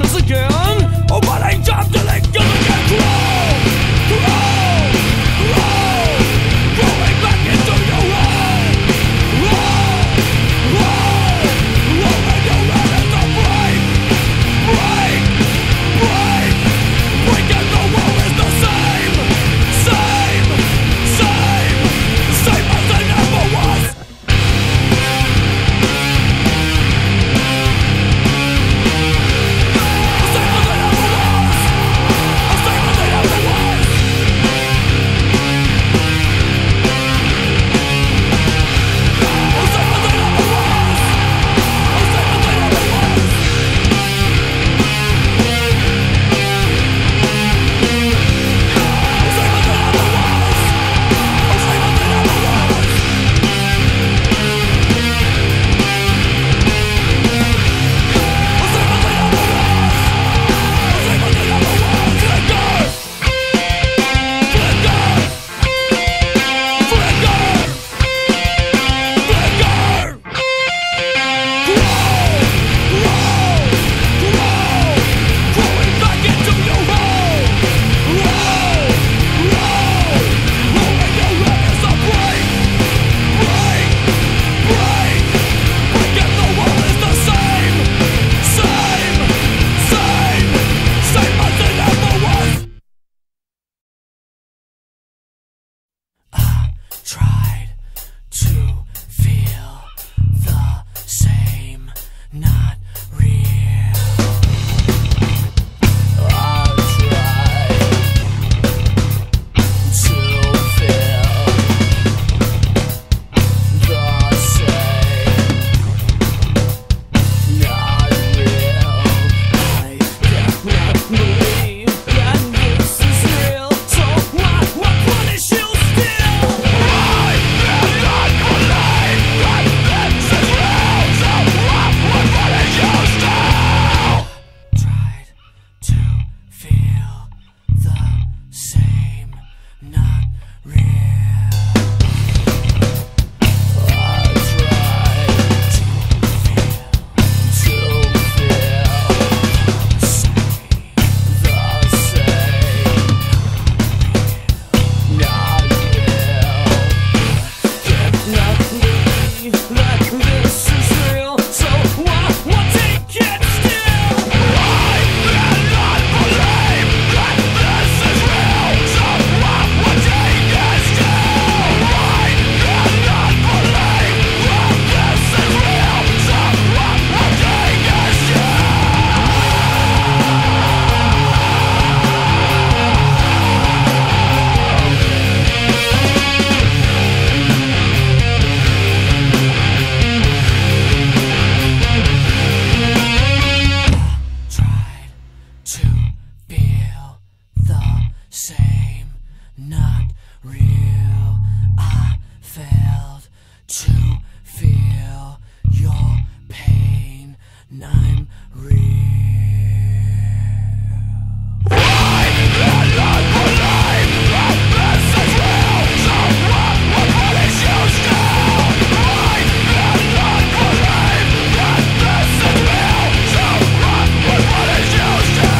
precious again. Oh, but I dropped it like you're gonna grow, grow, grow, growing back into your world. Roll, roll, rolling your head at the break, break, break, break, and the world is the same, same, same, same as it never was. Tried to feel the same, not real. I tried to feel the same, not real. I cannot believe that this is real, so what punish you? Not real. I failed to feel your pain. I'm real. I cannot believe that this is real. So what will punish you still? I cannot believe that this is real. So what will punish you still?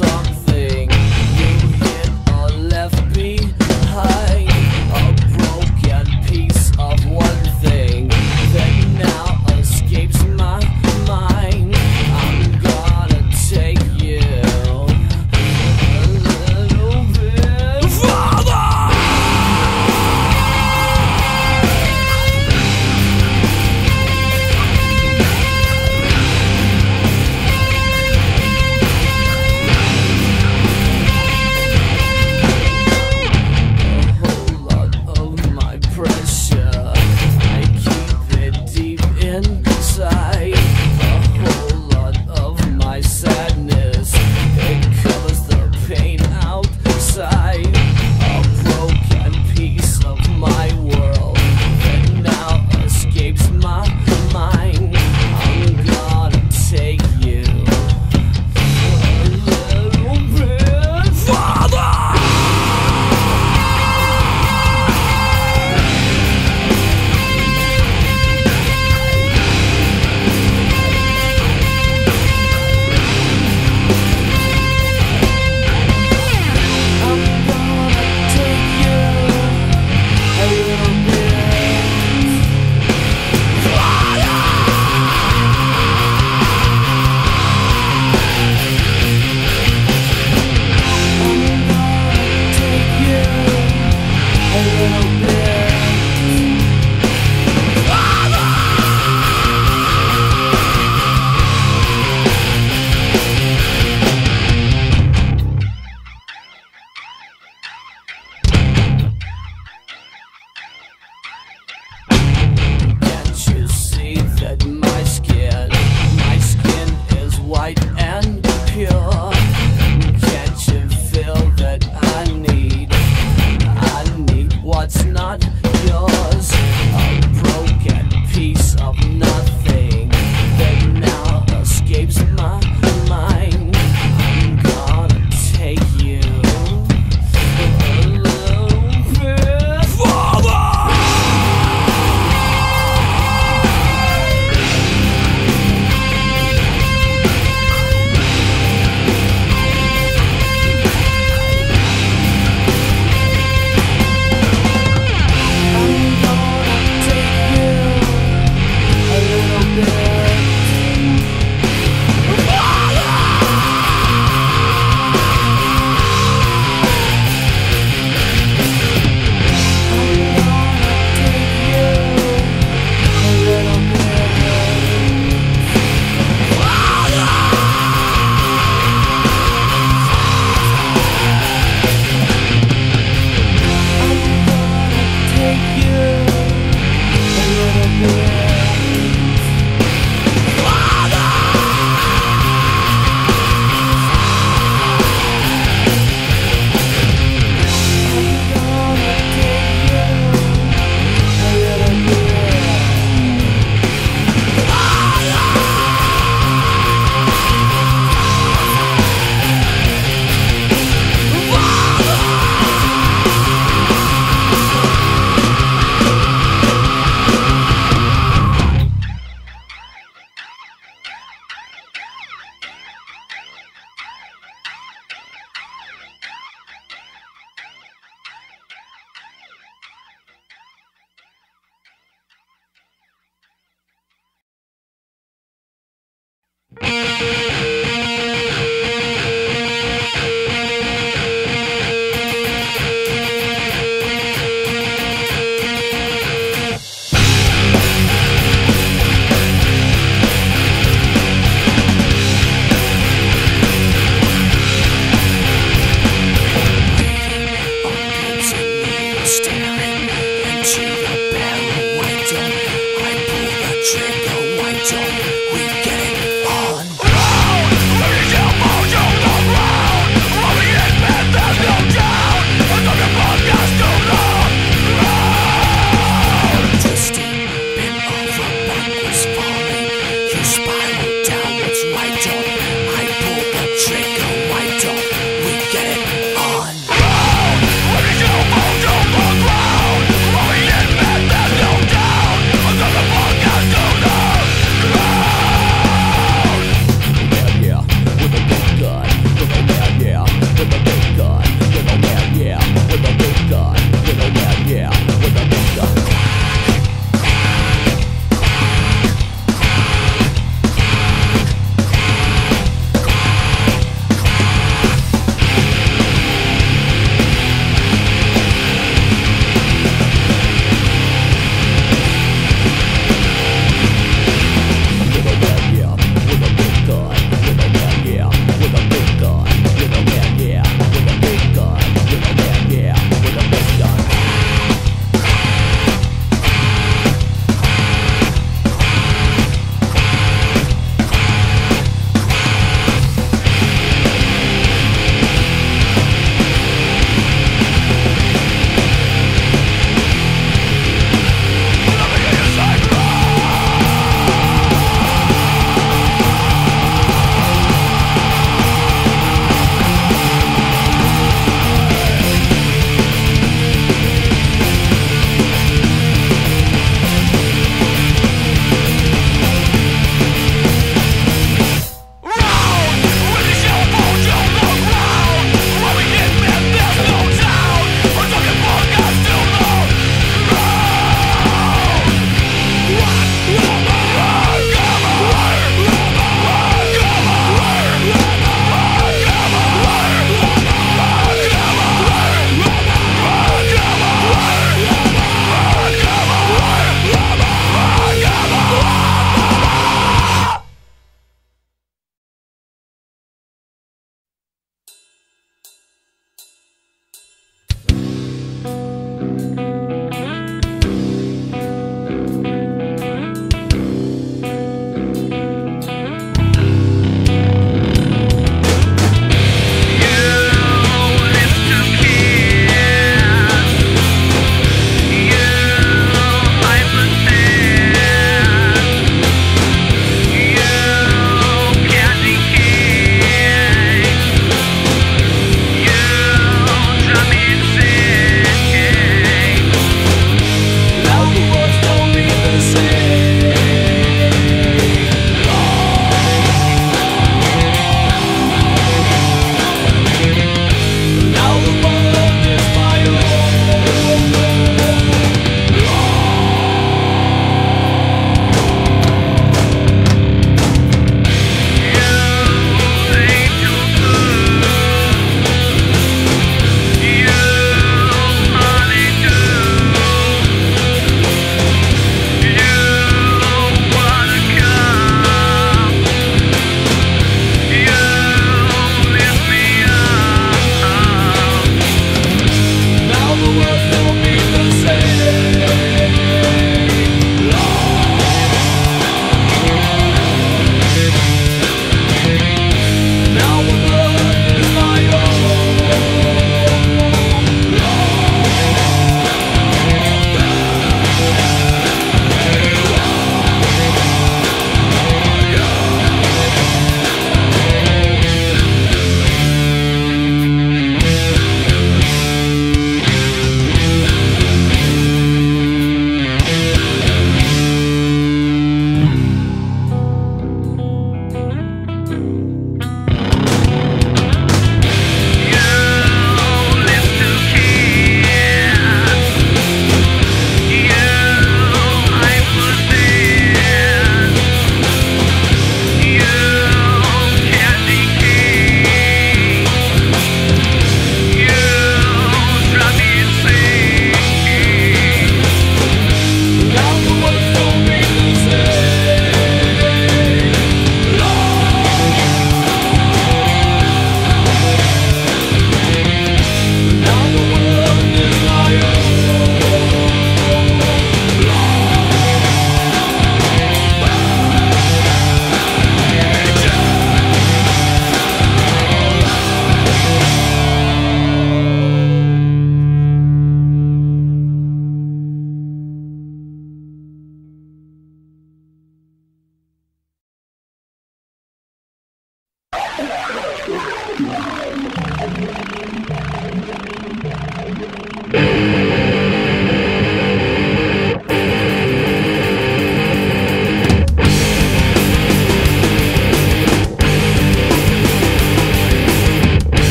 Something you hid or left behind, a broken piece.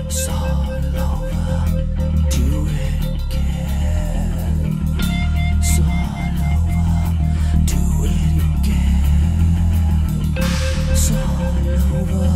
All over.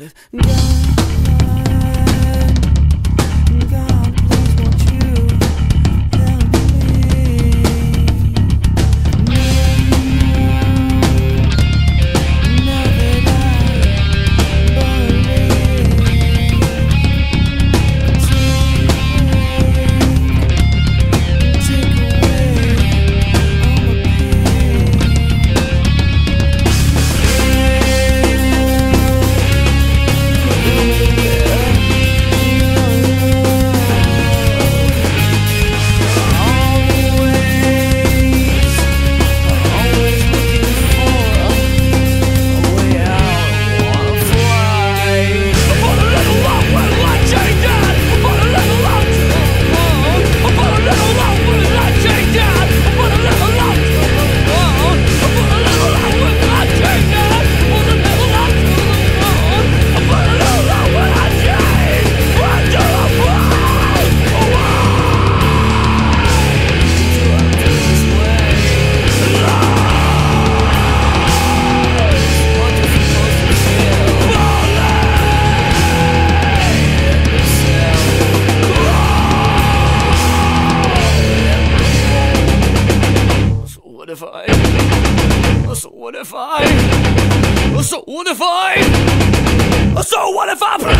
might have died. God, please won't you help me? Now that I believe, so what if I play?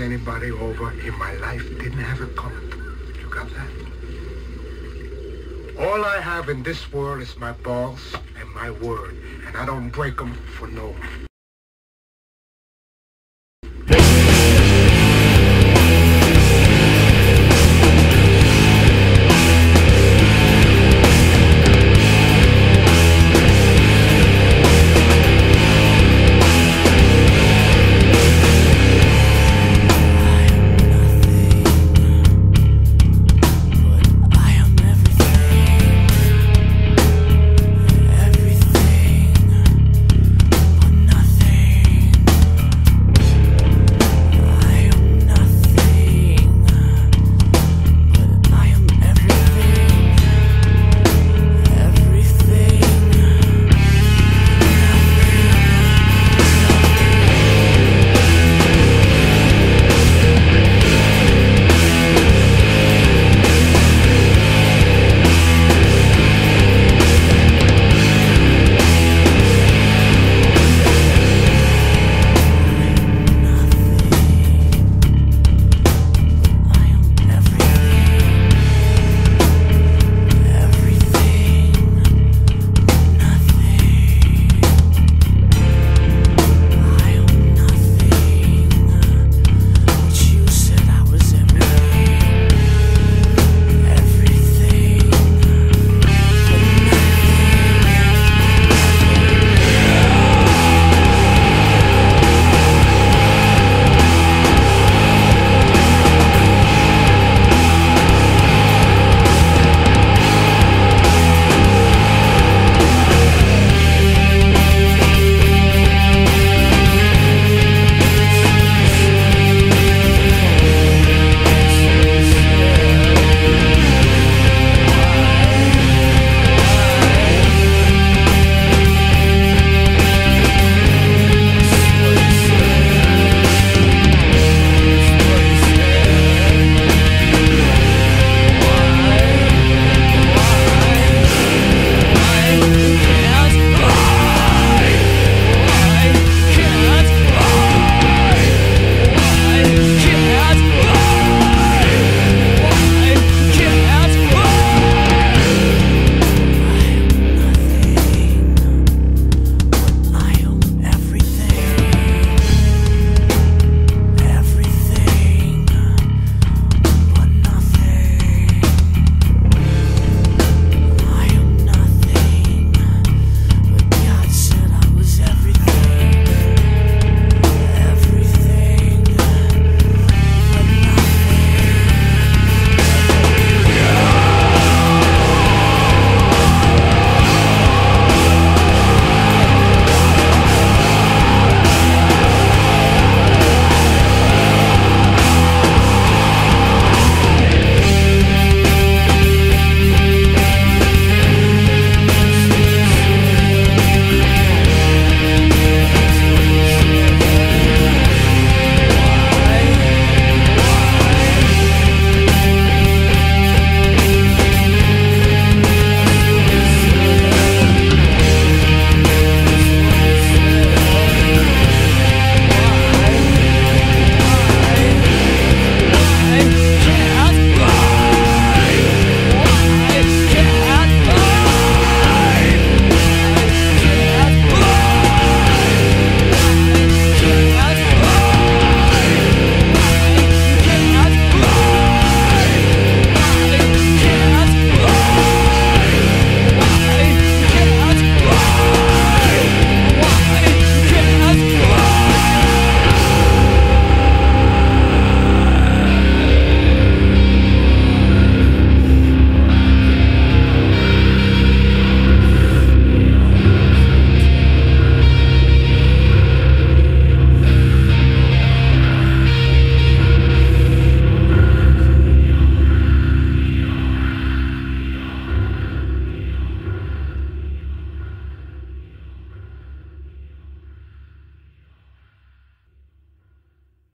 Anybody over in my life didn't have a comment. You got that? All I have in this world is my balls and my word, and I don't break them for no one.